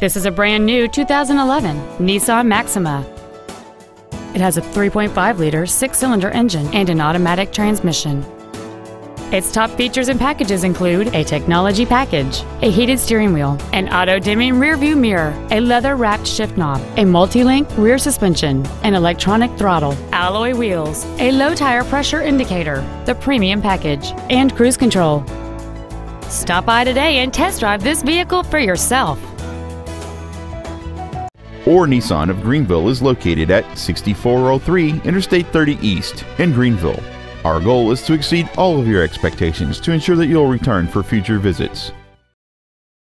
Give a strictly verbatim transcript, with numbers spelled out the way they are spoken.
This is a brand new two thousand eleven Nissan Maxima. It has a three point five liter six-cylinder engine and an automatic transmission. Its top features and packages include a technology package, a heated steering wheel, an auto-dimming rearview mirror, a leather-wrapped shift knob, a multi-link rear suspension, an electronic throttle, alloy wheels, a low tire pressure indicator, the premium package, and cruise control. Stop by today and test drive this vehicle for yourself. O R R Nissan of Greenville is located at sixty-four oh three Interstate thirty East in Greenville. Our goal is to exceed all of your expectations to ensure that you'll return for future visits.